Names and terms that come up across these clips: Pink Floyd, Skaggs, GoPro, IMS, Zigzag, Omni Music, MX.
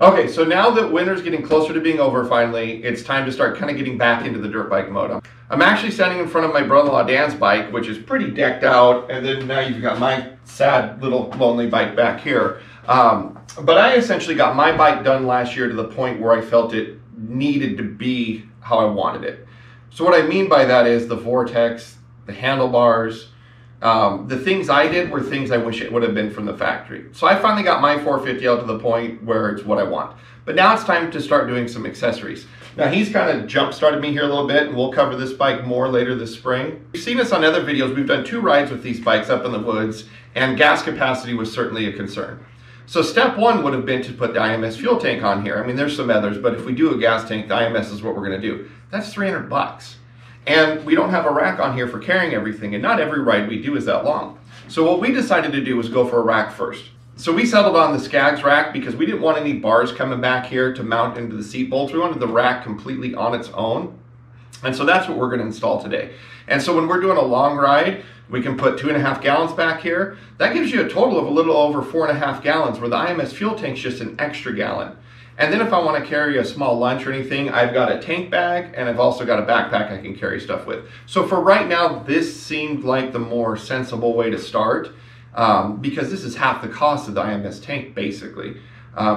Okay, so now that winter's getting closer to being over finally, it's time to start kind of getting back into the dirt bike mode. I'm actually standing in front of my brother-in-law Dan's bike, which is pretty decked out, and then now you've got my sad little lonely bike back here. But I essentially got my bike done last year to the point where I felt it needed to be how I wanted it. So what I mean by that is the vortex, the handlebars, the things I did were things I wish it would have been from the factory. So I finally got my 450 out to the point where it's what I want. But now it's time to start doing some accessories. Now he's kind of jump-started me here a little bit, and we'll cover this bike more later this spring. You've seen us on other videos. We've done 2 rides with these bikes up in the woods, and gas capacity was certainly a concern. So step one would have been to put the IMS fuel tank on here. I mean, there's some others, but if we do a gas tank, the IMS is what we're gonna do. That's $300. And we don't have a rack on here for carrying everything, and not every ride we do is that long. So what we decided to do was go for a rack first. So we settled on the Skaggs rack because we didn't want any bars coming back here to mount into the seat bolts. We wanted the rack completely on its own. And so that's what we're gonna install today. And so when we're doing a long ride, we can put 2.5 gallons back here. That gives you a total of a little over 4.5 gallons, where the IMS fuel tank's just an extra gallon. And then if I want to carry a small lunch or anything, I've got a tank bag, and I've also got a backpack I can carry stuff with. So for right now, this seemed like the more sensible way to start, because this is half the cost of the IMS tank, basically.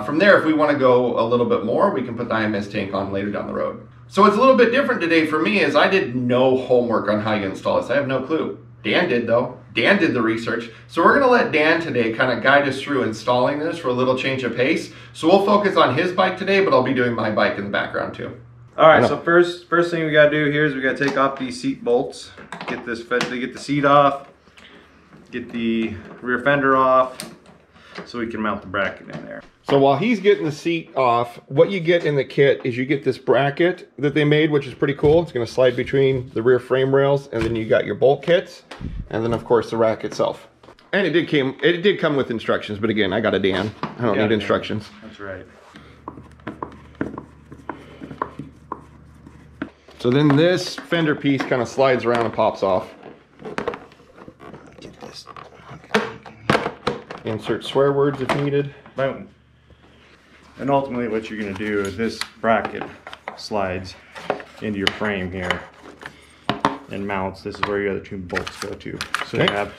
From there, if we want to go a little bit more, we can put the IMS tank on later down the road. So it's a little bit different today for me, as I did no homework on how you install this. I have no clue. Dan did, though. Dan did the research. So we're gonna let Dan today kind of guide us through installing this for a little change of pace. So we'll focus on his bike today, but I'll be doing my bike in the background too. All right, so first thing we gotta do here is we gotta take off these seat bolts, get the seat off, get the rear fender off, so we can mount the bracket in there. So while he's getting the seat off, what you get in the kit is you get this bracket that they made, which is pretty cool. It's going to slide between the rear frame rails, and then you got your bolt kits, and then of course the rack itself. And it did come with instructions, but again, I got a Dan. I don't need instructions. That's right. So then this fender piece kind of slides around and pops off. Get this. Insert swear words if needed. Boom. And ultimately what you're going to do is this bracket slides into your frame here and mounts. This is where your other 2 bolts go to. So you have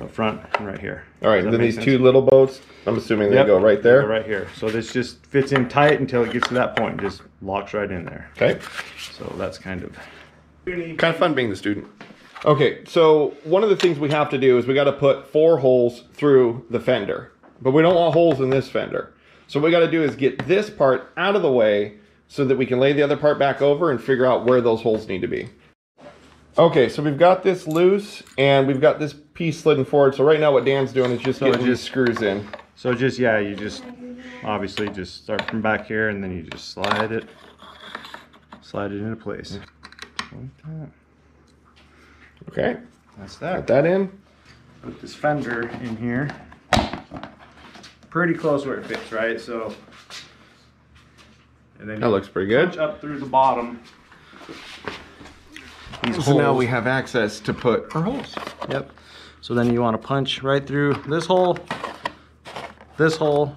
up front and right here. All right, and then these 2 little bolts, I'm assuming they go right there? Right here. So this just fits in tight until it gets to that point and just locks right in there. Okay. So that's kind of fun being the student. Okay, so one of the things we have to do is we got to put 4 holes through the fender. But we don't want holes in this fender. So what we got to do is get this part out of the way so that we can lay the other part back over and figure out where those holes need to be. Okay, so we've got this loose, and we've got this piece slidden forward. So right now what Dan's doing is just getting these screws in. So you just obviously just start from back here, and then you just slide it into place. Like that. Okay. That's that. Put that in. Put this fender in here. Pretty close where it fits, right? So, and then that looks pretty good. Up through the bottom. So now we have access to put our holes. Yep. So then you want to punch right through this hole,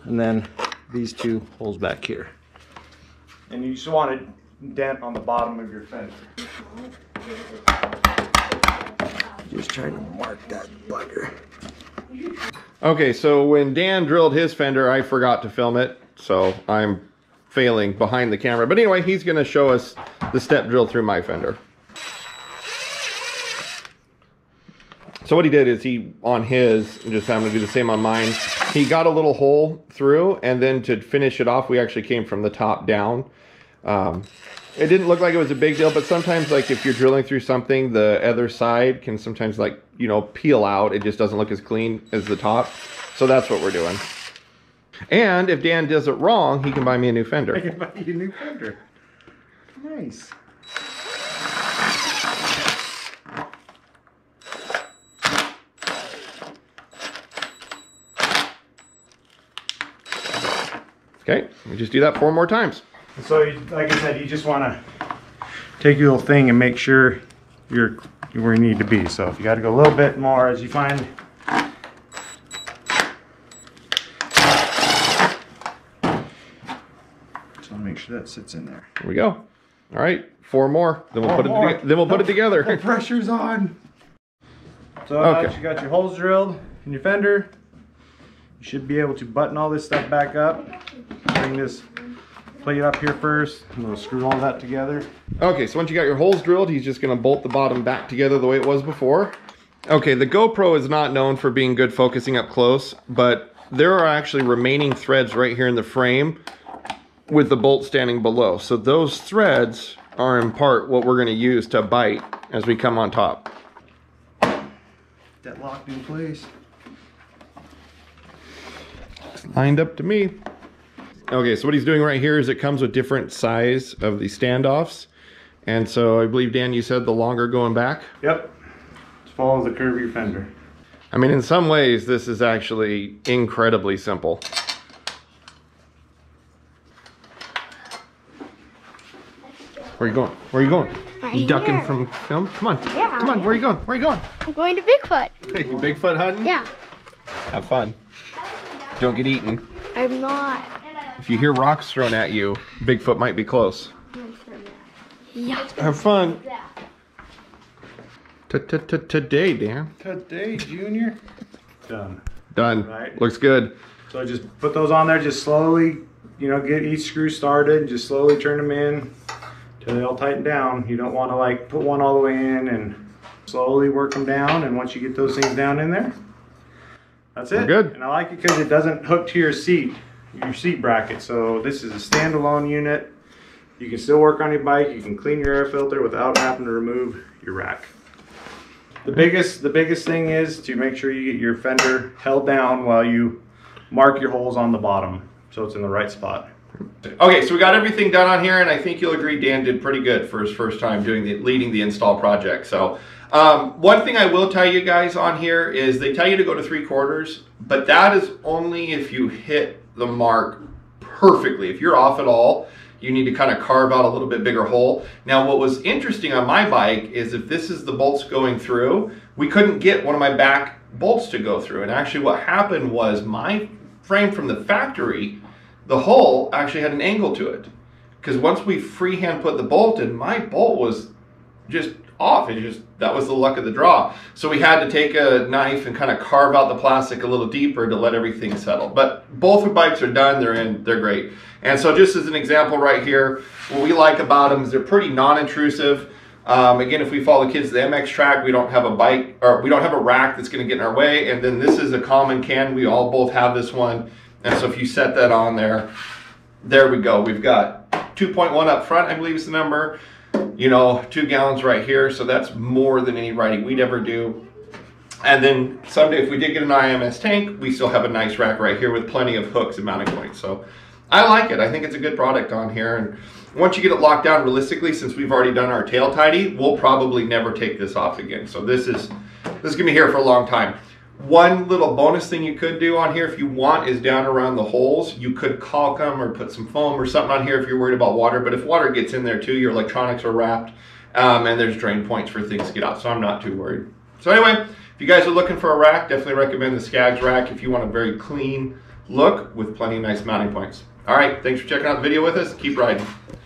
and then these 2 holes back here. And you just want to dent on the bottom of your fender. Just trying to mark that bugger. Okay, so when Dan drilled his fender, I forgot to film it, so I'm failing behind the camera. But anyway, he's going to show us the step drill through my fender. So what he did is he, on his, and just happened to do the same on mine, he got a little hole through, and then to finish it off, we actually came from the top down. It didn't look like it was a big deal, but sometimes, like, if you're drilling through something, the other side can sometimes, like, you know, peel out. It just doesn't look as clean as the top. So that's what we're doing. And if Dan does it wrong, he can buy me a new fender. I can buy you a new fender. Nice. Okay, we just do that 4 more times. So, like I said, you just want to take your little thing and make sure you're where you need to be. So, if you got to go a little bit more as you find. So I'll make sure that sits in there. There we go. All right, four more. Then we'll put it together. The pressure's on. So okay. Now you got your holes drilled in your fender. You should be able to button all this stuff back up. Bring this plate up here first, and we'll screw all that together. Okay, so once you got your holes drilled, he's just gonna bolt the bottom back together the way it was before. Okay, the GoPro is not known for being good focusing up close, but there are actually remaining threads right here in the frame with the bolt standing below. So those threads are in part what we're gonna use to bite as we come on top. That locked in place. It's lined up to me. Okay, so what he's doing right here is it comes with different size of the standoffs. And so I believe, Dan, you said the longer going back? Yep, it follows the curve of your fender. I mean, in some ways, this is actually incredibly simple. Where are you going? Where are you going? Right, you ducking here from film? Come on. Yeah. Come on, where are you going? Where are you going? I'm going to Bigfoot. Hey, you Bigfoot hunting? Yeah. Have fun. Don't get eaten. I'm not. If you hear rocks thrown at you, Bigfoot might be close. Yeah. Have fun. Today, Dan. Today, Junior. Done. Done. Right. Looks good. So just put those on there. Just slowly, you know, get each screw started. And just slowly turn them in till they all tighten down. You don't want to like put one all the way in and slowly work them down. And once you get those things down in there, that's it. Good. And I like it because it doesn't hook to your seat bracket. So this is a standalone unit. You can still work on your bike. You can clean your air filter without having to remove your rack. The biggest thing is to make sure you get your fender held down while you mark your holes on the bottom so it's in the right spot. Okay, so we got everything done on here, and I think you'll agree Dan did pretty good for his first time doing leading the install project. So one thing I will tell you guys on here is they tell you to go to 3/4, but that is only if you hit the mark perfectly. If you're off at all, you need to kind of carve out a little bit bigger hole. Now, what was interesting on my bike is if this is the bolts going through, we couldn't get one of my back bolts to go through. And actually what happened was my frame from the factory, the hole actually had an angle to it. Because once we freehand put the bolt in, my bolt was just off. It just, that was the luck of the draw. So we had to take a knife and kind of carve out the plastic a little deeper to let everything settle. But both bikes are done, they're in, they're great. And so just as an example right here, what we like about them is they're pretty non-intrusive. Again, if we follow the kids to the MX track, we don't have a bike, or we don't have a rack that's gonna get in our way. And then this is a common can, we all both have this one. And so if you set that on there, there we go. We've got 2.1 up front, I believe is the number. You know, 2 gallons right here, so that's more than any riding we'd ever do. And then someday if we did get an IMS tank, we still have a nice rack right here with plenty of hooks and mounting points. So I like it. I think it's a good product on here. And once you get it locked down realistically, since we've already done our tail tidy, we'll probably never take this off again. So this is gonna be here for a long time. One little bonus thing you could do on here if you want is down around the holes, you could caulk them or put some foam or something on here if you're worried about water. But if water gets in there too, your electronics are wrapped and there's drain points for things to get out. So I'm not too worried. So anyway, if you guys are looking for a rack, definitely recommend the Skaggs rack if you want a very clean look with plenty of nice mounting points. All right, thanks for checking out the video with us. Keep riding.